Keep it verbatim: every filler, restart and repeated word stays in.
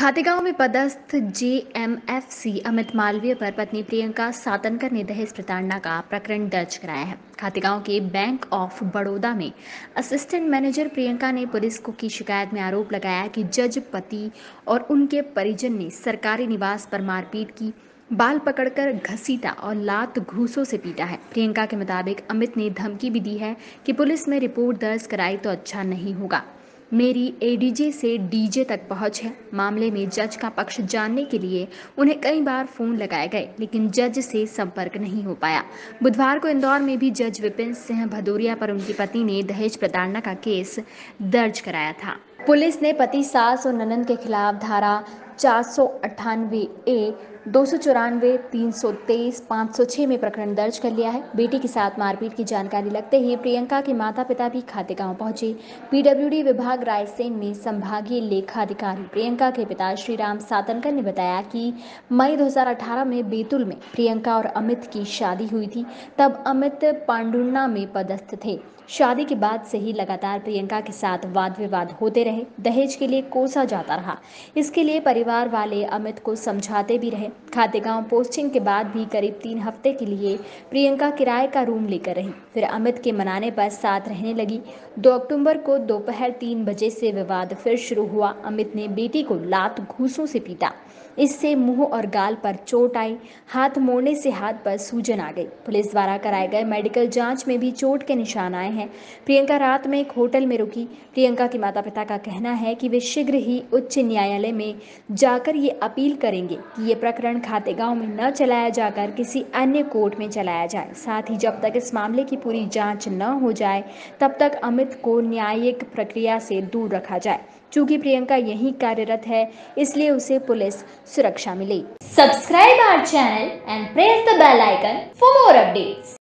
खातेगाँव में पदस्थ J M F C Amit Malviya पर पत्नी प्रियंका सातनकर ने दहेज प्रताड़ना का प्रकरण दर्ज कराया है। खातेगाँव के बैंक ऑफ बड़ौदा में असिस्टेंट मैनेजर प्रियंका ने पुलिस को की शिकायत में आरोप लगाया कि जज, पति और उनके परिजन ने सरकारी निवास पर मारपीट की, बाल पकड़कर घसीटा और लात घूसों से पीटा है। प्रियंका के मुताबिक अमित ने धमकी भी दी है कि पुलिस में रिपोर्ट दर्ज कराई तो अच्छा नहीं होगा, मेरी ए डी जे से डी जे तक पहुंच है। मामले में जज का पक्ष जानने के लिए उन्हें कई बार फोन लगाए गए, लेकिन जज से संपर्क नहीं हो पाया। बुधवार को इंदौर में भी जज विपिन सिंह भदौरिया पर उनकी पत्नी ने दहेज प्रताड़ना का केस दर्ज कराया था। पुलिस ने पति, सास और ननंद के खिलाफ धारा चार सौ अट्ठानवे ए दो सौ चौरानवे तीन सौ तेईस पाँच सौ छः में प्रकरण दर्ज कर लिया है। बेटी के साथ मारपीट की जानकारी लगते ही प्रियंका के माता पिता भी खातेगाँव पहुंचे। पी डब्ल्यू डी विभाग रायसेन में संभागीय लेखाधिकारी प्रियंका के पिता श्री राम सातनकर ने बताया कि मई दो हज़ार अठारह में बेतुल में प्रियंका और अमित की शादी हुई थी। तब अमित पांडुना में पदस्थ थे। शादी के बाद से ही लगातार प्रियंका के साथ वाद विवाद होते रहे, दहेज के लिए कोसा जाता रहा। इसके लिए परिवार वाले अमित को समझाते भी रहे। खातेगाँव पोस्टिंग के बाद भी करीब तीन हफ्ते के लिए प्रियंका किराए का रूम लेकर रही, फिर अमित के मनाने पर साथ रहने लगी। दो अक्टूबर को दोपहर तीन बजे से विवाद फिर शुरू हुआ। अमित ने बेटी को लात घूसों से पीटा, इससे मुंह और गाल पर चोट आई, हाथ मोड़ने से हाथ पर सूजन आ गई। पुलिस द्वारा कराए गए मेडिकल जाँच में भी चोट के निशान आए। प्रियंका रात में एक होटल में रुकी। प्रियंका के माता पिता का कहना है कि वे शीघ्र ही उच्च न्यायालय में जाकर ये अपील करेंगे कि ये प्रकरण खातेगाँव में न चलाया जाकर किसी अन्य कोर्ट में चलाया जाए। साथ ही जब तक इस मामले की पूरी जांच न हो जाए तब तक अमित को न्यायिक प्रक्रिया से दूर रखा जाए। चूँकि प्रियंका यहीं कार्यरत है, इसलिए उसे पुलिस सुरक्षा मिली। Subscribe our channel and press the bell icon for more updates.